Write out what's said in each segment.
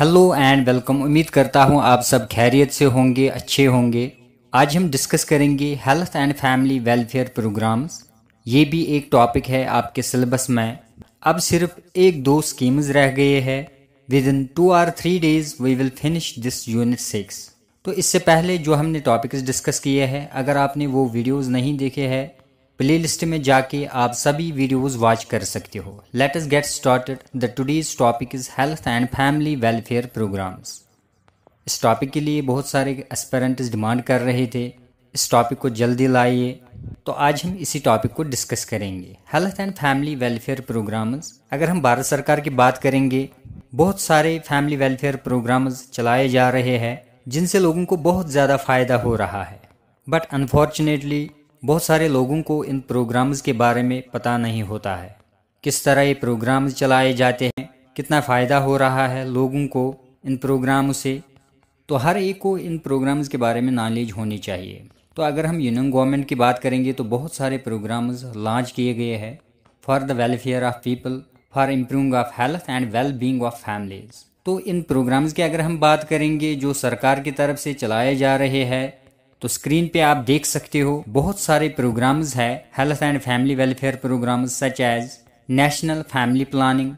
Hello and welcome. उम्मीद करता हूं आप सब खैरियत से होंगे, अच्छे होंगे। आज हम डिस्कस करेंगे health and family welfare programs. ये भी एक टॉपिक है आपके सिलेबस में। अब सिर्फ 1-2 स्कीम्स रह गए हैं। With in 2 or 3 days we will finish this unit 6। तो इससे पहले जो हमने टॉपिक्स डिस्कस किए हैं, अगर आपने वो वीडियोज़ नहीं देखे हैं, प्लेलिस्ट में जाके आप सभी वीडियोस वॉच कर सकते हो। Let us get started. The today's topic is health and family welfare programs. इस टॉपिक के लिए बहुत सारे एस्पिरेंट्स डिमांड कर रहे थे इस टॉपिक को जल्दी लाइए, तो आज हम इसी टॉपिक को डिस्कस करेंगे। Health and family welfare programs. अगर हम भारत सरकार की बात करेंगे, बहुत सारे फैमिली वेलफेयर प्रोग्राम्स चलाए जा रहे हैं जिनसे लोगों को बहुत ज़्यादा फ़ायदा हो रहा है। बट अनफॉर्चुनेटली बहुत सारे लोगों को इन प्रोग्राम्स के बारे में पता नहीं होता है, किस तरह ये प्रोग्राम्स चलाए जाते हैं, कितना फ़ायदा हो रहा है लोगों को इन प्रोग्राम से। तो हर एक को इन प्रोग्राम्स के बारे में नॉलेज होनी चाहिए। तो अगर हम यूनियन गवर्नमेंट की बात करेंगे तो बहुत सारे प्रोग्राम्स लॉन्च किए गए हैं for the welfare of people, for improving of health and well being of families. तो इन प्रोग्राम्स की अगर हम बात करेंगे जो सरकार की तरफ से चलाए जा रहे हैं, तो स्क्रीन पे आप देख सकते हो बहुत सारे प्रोग्राम्स है health and family welfare programs, such as national family planning,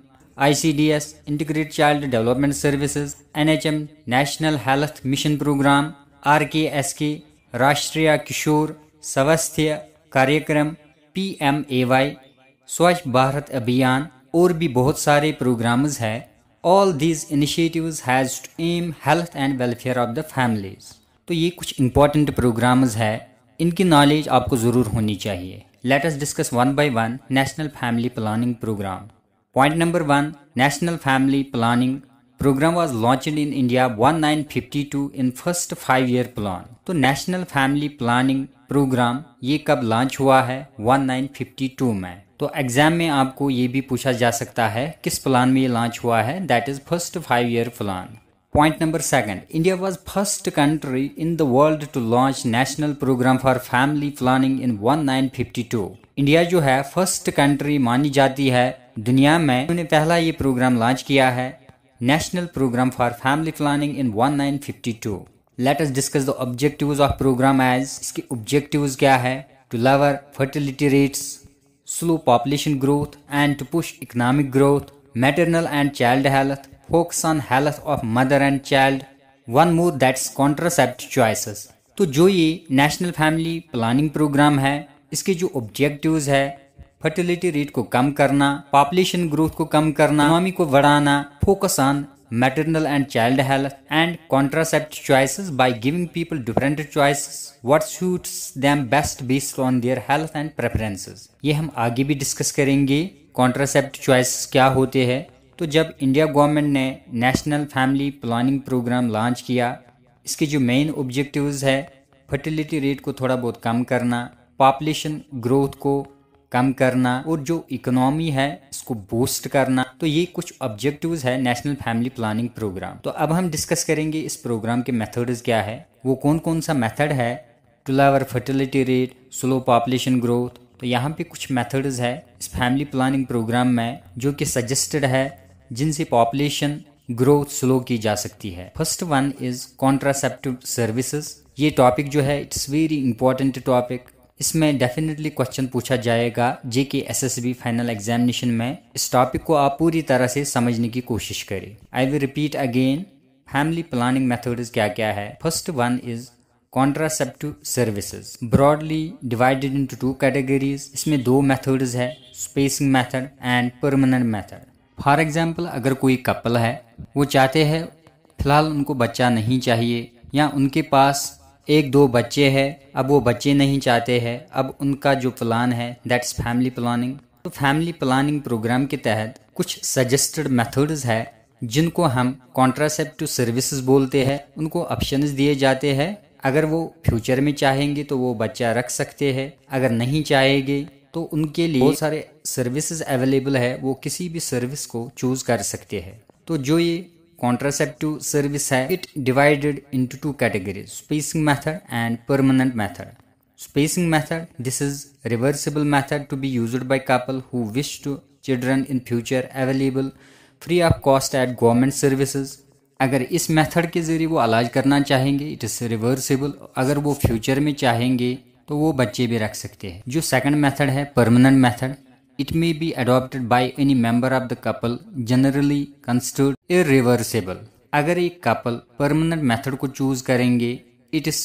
ICDS, integrated child development services, NHM, national health mission program, RKSKE, Rashtriya Kishor Swasthya कार्यक्रम, PMAY, स्वच्छ भारत अभियान, और भी बहुत सारे प्रोग्राम्स है। All these initiatives has to aim health and welfare of the families. तो ये कुछ इंपॉर्टेंट प्रोग्राम्स है, इनकी नॉलेज आपको ज़रूर होनी चाहिए। Let us discuss 1 by 1। National family planning program. Point number 1, national family planning program was launched in India 1952 in first 5-year plan. तो नेशनल फैमिली प्लानिंग प्रोग्राम ये कब लॉन्च हुआ है? 1952 में। तो एग्जाम में आपको ये भी पूछा जा सकता है किस प्लान में ये लॉन्च हुआ है, that is first 5-year plan. Point number 2, India was first country in the world to launch national program for family planning in 1952। India जो है फर्स्ट कंट्री मानी जाती है दुनिया में, उन्होंने पहला ये प्रोग्राम लॉन्च किया है, national program for family planning in 1952। Let us discuss the objectives of program as. इसके ऑब्जेक्टिव्स क्या है? To lower fertility rates, slow population growth and to push economic growth, maternal and child health, focus on health of mother and child, one more that's contracept choices. तो जो ये national family planning programme है, इसके जो objectives है, fertility rate को कम करना, population growth को कम करना, इकोनॉमी को बढ़ाना, focus on maternal and child health and contracept choices by giving people different choices what suits them best based on their health and preferences. ये हम आगे भी डिस्कस करेंगे कॉन्ट्रासेप्ट चॉइसेस क्या होते हैं। तो जब इंडिया गवर्नमेंट ने national family planning program launch किया, इसके जो मेन ऑब्जेक्टिव्स है, फर्टिलिटी रेट को थोड़ा बहुत कम करना, पॉपुलेशन ग्रोथ को कम करना, और जो इकोनॉमी है इसको बूस्ट करना। तो ये कुछ ऑब्जेक्टिव्स है नेशनल फैमिली प्लानिंग प्रोग्राम। तो अब हम डिस्कस करेंगे इस प्रोग्राम के मेथड्स क्या है, वो कौन कौन सा मेथड है। To lower fertility rate, slow population growth. तो यहाँ पे कुछ मेथड्स है इस फैमिली प्लानिंग प्रोग्राम में जो कि सजेस्टेड है, जिनसे पॉपुलेशन ग्रोथ स्लो की जा सकती है। First 1 is contraceptive services. ये टॉपिक जो है इट्स वेरी इंपॉर्टेंट टॉपिक, इसमें डेफिनेटली क्वेश्चन पूछा जाएगा JKSSB फाइनल एग्जामिनेशन में। इस टॉपिक को आप पूरी तरह से समझने की कोशिश करें। I will repeat again, family planning methods क्या क्या है। First 1 is contraceptive services, broadly divided into 2 categories। इसमें 2 मेथड्स है, spacing method and permanent method. For example, अगर कोई कपल है, वो चाहते हैं फिलहाल उनको बच्चा नहीं चाहिए, या उनके पास 1-2 बच्चे हैं, अब वो बच्चे नहीं चाहते हैं, अब उनका जो प्लान है दैट्स फैमिली प्लानिंग। तो फैमिली प्लानिंग प्रोग्राम के तहत कुछ सजेस्टेड मेथड्स है जिनको हम कॉन्ट्रासेप्टिव सर्विसेज बोलते हैं। उनको ऑप्शंस दिए जाते हैं, अगर वो फ्यूचर में चाहेंगे तो वो बच्चा रख सकते हैं, अगर नहीं चाहेंगे तो उनके लिए बहुत सारे सर्विसेज अवेलेबल है, वो किसी भी सर्विस को चूज कर सकते हैं। तो जो ये कॉन्ट्रासेप्टिव सर्विस है, it divided into 2 categories, spacing method and permanent method. Spacing method, this is reversible method to be used by couple who wish to children in future, available free of cost at government services. अगर इस method के ज़रिए वो इलाज करना चाहेंगे it is reversible, अगर वो फ्यूचर में चाहेंगे तो वो बच्चे भी रख सकते हैं। जो सेकंड मेथड है permanent method, it may be adopted by any member of the couple, generally considered irreversible. अगर एक कपल परमानेंट मेथड को चूज करेंगे इट इज़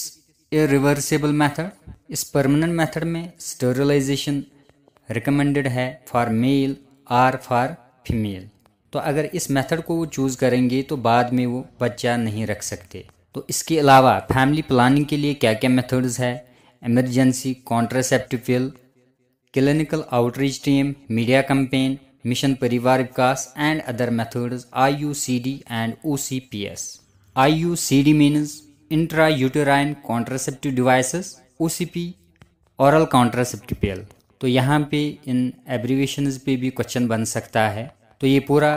इरिवर्सिबल मेथड। इस परमानेंट मेथड में स्टरलाइजेशन रिकमेंडेड है फॉर मेल और for female. तो अगर इस मेथड को वो चूज़ करेंगे तो बाद में वो बच्चा नहीं रख सकते। तो इसके अलावा फैमिली प्लानिंग के लिए क्या क्या मेथड्स है, emergency contraceptive pill, clinical outreach team, media campaign, mission Parivar Vikas and other methods IUCD and OCPs। IUCD means intra uterine contraceptive devices, OCP oral contraceptive pill. तो यहाँ पे इन एब्रीवेशंस पे भी क्वेश्चन बन सकता है, तो ये पूरा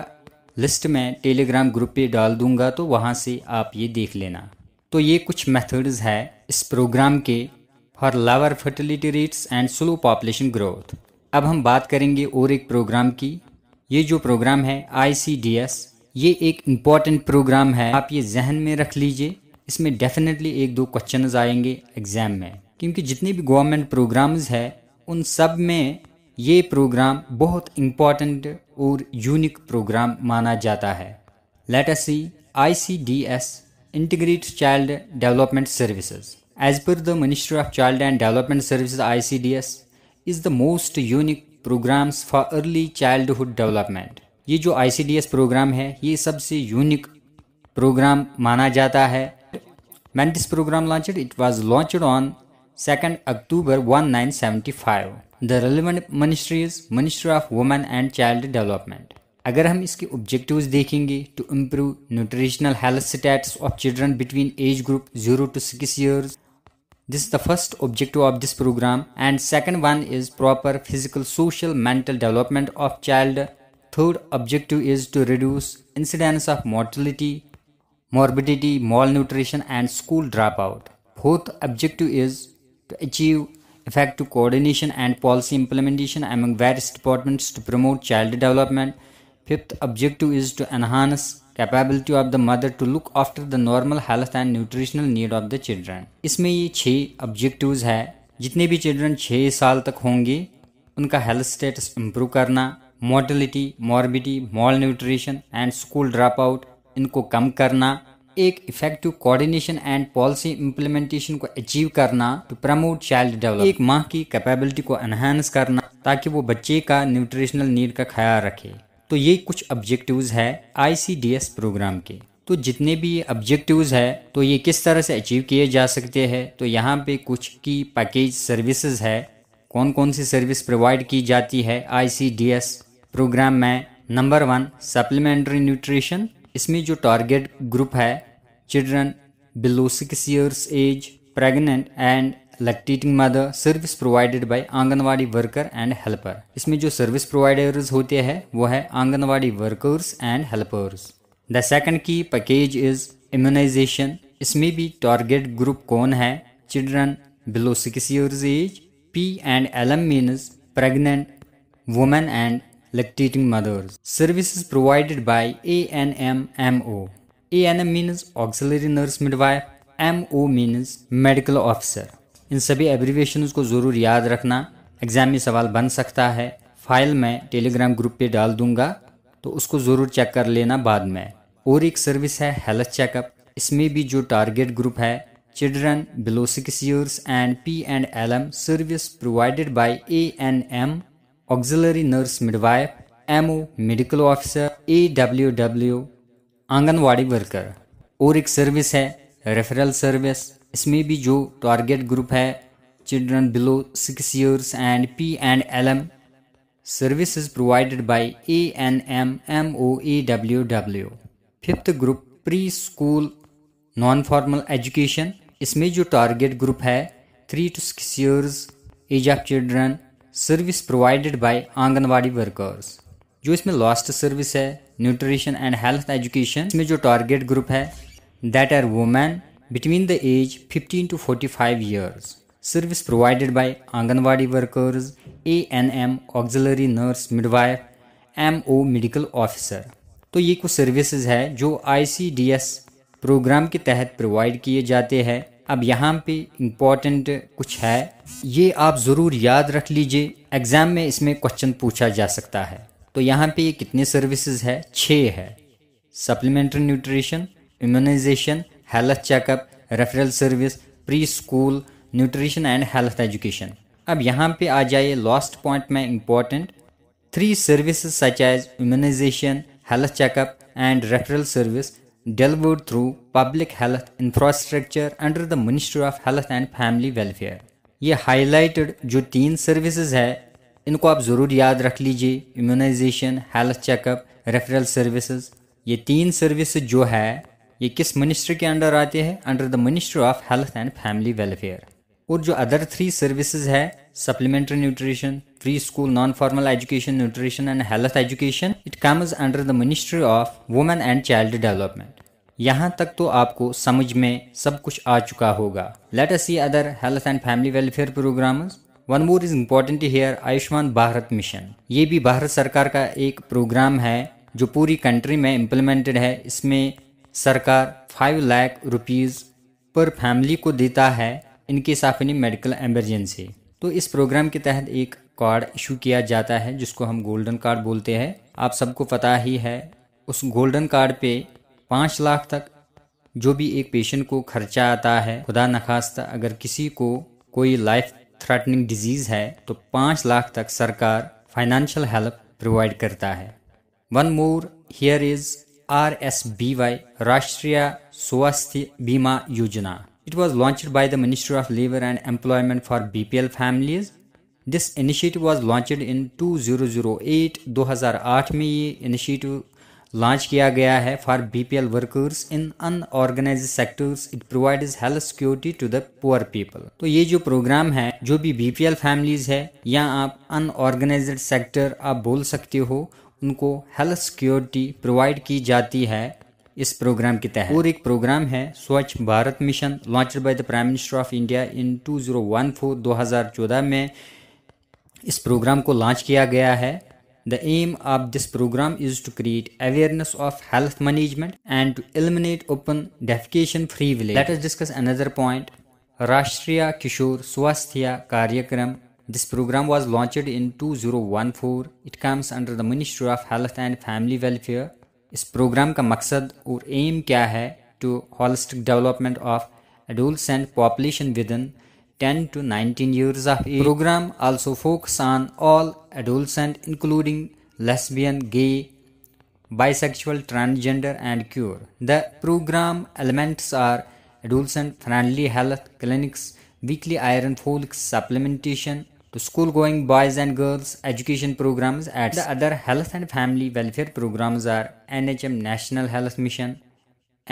लिस्ट मैं टेलीग्राम ग्रुप पे डाल दूंगा, तो वहाँ से आप ये देख लेना। तो ये कुछ मेथड्स है इस प्रोग्राम के for lower fertility rates and slow population growth. अब हम बात करेंगे और एक प्रोग्राम की। ये जो प्रोग्राम है ICDS, ये एक इम्पॉर्टेंट प्रोग्राम है, आप ये जहन में रख लीजिए। इसमें डेफिनेटली एक दो क्वेश्चन आएंगे एग्ज़ाम में, क्योंकि जितने भी गवर्नमेंट प्रोग्राम्स है उन सब में ये प्रोग्राम बहुत इम्पॉर्टेंट और यूनिक प्रोग्राम माना जाता है। Let us see ICDS integrated child development services. As per the ministry of child and development services, ICDS is the most unique programs for early childhood development. ये जो ICDS programme है ये सबसे unique program माना जाता है। Man this program launched, it was launched on 2 October 1975। The relevant ministry is ministry of women and child development. अगर हम इसके ऑब्जेक्टिव्स देखेंगे to improve nutritional health status of children between age group 0 to 6 years. This is the first objective of this program, and second one is proper physical, social, mental development of child. Third objective is to reduce incidence of mortality, morbidity, malnutrition and school dropout. Fourth objective is to achieve effective coordination and policy implementation among various departments to promote child development. Fifth objective is to enhance capability of the mother to look after the normal health and nutritional need of the children. इसमें ये 6 objectives है। जितने भी children 6 साल तक होंगे उनका health status improve करना, mortality, morbidity, malnutrition and school dropout इनको कम करना, एक effective coordination and policy implementation को अचीव करना टू प्रमोट चाइल्ड डेवलपमेंट, एक माँ की कैपेबिलिटी को एनहांस करना ताकि वो बच्चे का न्यूट्रिशनल नीड का ख्याल रखे। तो ये कुछ ऑब्जेक्टिव्स है ICDS प्रोग्राम के। तो जितने भी ये ऑब्जेक्टिव्स है तो ये किस तरह से अचीव किए जा सकते हैं, तो यहाँ पे कुछ की पैकेज सर्विसेज है, कौन कौन सी सर्विस प्रोवाइड की जाती है ICDS प्रोग्राम में। नंबर 1 सप्लीमेंट्री न्यूट्रिशन, इसमें जो टारगेट ग्रुप है children below 6 years age, pregnant and lactating mother, service provided by anganwadi worker and helper. इसमें जो सर्विस प्रोवाइडर्स होते हैं वो है anganwadi workers and helpers. The second की पैकेज इज इम्यूनाइजेशन, इसमें भी टारगेट ग्रुप कौन है children below 6 years age. P&LM means pregnant women and lactating mothers. Services provided by ANM MO. ANM means auxiliary nurse midwife, MO means medical officer. इन सभी abbreviations को ज़रूर याद रखना, एग्ज़ाम में सवाल बन सकता है। फाइल में टेलीग्राम ग्रुप पे डाल दूंगा, तो उसको ज़रूर चेक कर लेना बाद में। और एक सर्विस है हेल्थ चेकअप, इसमें भी जो टारगेट ग्रुप है children below 6 years and P&LM, service provided by ANM, auxiliary nurse midwife, MO medical officer, AWW anganwadi worker. और एक सर्विस है रेफरल सर्विस, इसमें भी जो टारगेट ग्रुप है children below 6 years and P&LM, services provided by ANM MO AWW। Fifth group pre school non formal education, इसमें जो target group है 3 to 6 years age of children, service provided by anganwadi workers. जो इसमें last service है nutrition and health education, इसमें जो target group है that are women between the age 15 to 45 years, service provided by anganwadi workers, ANM auxiliary nurse midwife, MO medical officer. तो ये कुछ services है जो ICDS प्रोग्राम के तहत प्रोवाइड किए जाते हैं। अब यहाँ पे इम्पोर्टेंट कुछ है, ये आप ज़रूर याद रख लीजिए, एग्ज़ाम में इसमें क्वेश्चन पूछा जा सकता है। तो यहाँ पे ये कितने सर्विसेज है, 6 है। Supplementary nutrition, immunization, health checkup, referral service, pre school nutrition and health education. अब यहाँ पे आ जाइए लास्ट पॉइंट में important, 3 services such as immunization, health checkup and referral service delivered through public health infrastructure under the Ministry of Health and Family Welfare। ये highlighted जो 3 services है इनको आप ज़रूर याद रख लीजिए, immunization, health checkup, referral services। ये 3 services जो है ये किस ministry के अंडर आते हैं, under the Ministry of Health and Family Welfare। और जो other 3 services है supplementary nutrition, free school, non-formal education, nutrition and health education, it comes under the Ministry of Women and Child Development। यहाँ तक तो आपको समझ में सब कुछ आ चुका होगा। Let us see other health and family welfare programs। One more is important here, Ayushman Bharat mission. ये भी भारत सरकार का एक प्रोग्राम है जो पूरी कंट्री में इम्प्लीमेंटेड है। इसमें सरकार 5 लाख रुपीज़ पर फैमिली को देता है इनके साथ इन मेडिकल एमरजेंसी। तो इस प्रोग्राम के तहत एक कार्ड इशू किया जाता है जिसको हम गोल्डन कार्ड बोलते हैं, आप सबको पता ही है। उस गोल्डन कार्ड पे 5 लाख तक जो भी एक पेशेंट को खर्चा आता है, खुदा नखास्ता अगर किसी को कोई लाइफ थ्रेटनिंग डिजीज़ है तो 5 लाख तक सरकार फाइनेंशियल हेल्प प्रोवाइड करता है। One more here is RSBI, Rashtriya Swasthya बीमा योजना। It was launched by the Ministry of Labour and Employment for BPL families। This initiative was launched in 2008। 2008 में ये इनिशिएटिव लॉन्च किया गया है for BPL workers in unorganized sectors। It provides health security to the poor people। तो ये जो programme है जो भी BPL families है या आप अनऑर्गेनाइज्ड सेक्टर आप बोल सकते हो, उनको हेल्थ सिक्योरिटी प्रोवाइड की जाती है इस प्रोग्राम के तहत। और एक प्रोग्राम है Swachh Bharat mission, launched by the prime minister of India in 2014। 2014 में इस प्रोग्राम को लॉन्च किया गया है। The aim of this programme is to create awareness of health management and to eliminate open defecation free village. Let us discuss another point, Rashtriya Kishor Swasthya कार्यक्रम। This program was launched in 2014। It comes under the Ministry of Health and Family Welfare। इस programme का मकसद और aim क्या है, to holistic development of adolescent population within 10 to 19 years of age। Programme also focus on all adolescent including lesbian, gay, bisexual, transgender and queer. The programme elements are adolescent friendly health clinics, weekly iron folic supplementation to school going boys and girls, education programs at the other health and family welfare programs are NHM, National Health Mission,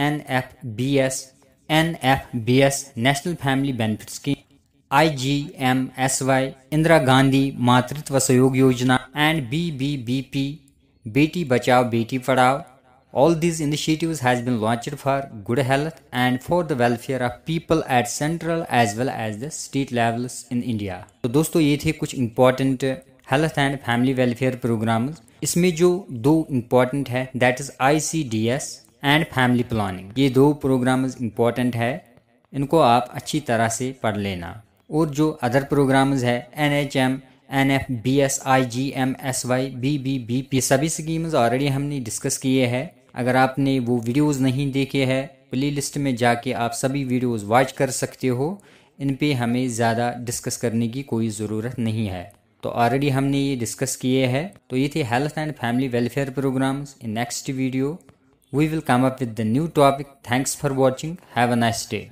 NFBS National Family Benefit Scheme, IGMSY, Indira Gandhi Matritva Sahyog Yojana and BBBP Beti Bachao Beti Padhao। All these initiatives has been launched for good health and for the welfare of people at central as well as the state levels in India। तो दोस्तों ये थे कुछ important health and family welfare programmes. इसमें जो 2 important है that is ICDS and family planning. ये 2 programmes important है, इनको आप अच्छी तरह से पढ़ लेना। और जो अदर प्रोग्राम्स है NHM, NFBS, IGMSY, BBBP, सभी स्कीम्स ऑलरेडी हमने डिस्कस किए हैं। अगर आपने वो वीडियोस नहीं देखे हैं प्लेलिस्ट में जाके आप सभी वीडियोस वॉच कर सकते हो, इन पे हमें ज़्यादा डिस्कस करने की कोई ज़रूरत नहीं है, तो ऑलरेडी हमने ये डिस्कस किए हैं। तो ये थे health and family welfare programmes. In next video we will come up with the new topic. Thanks for watching, have a nice day.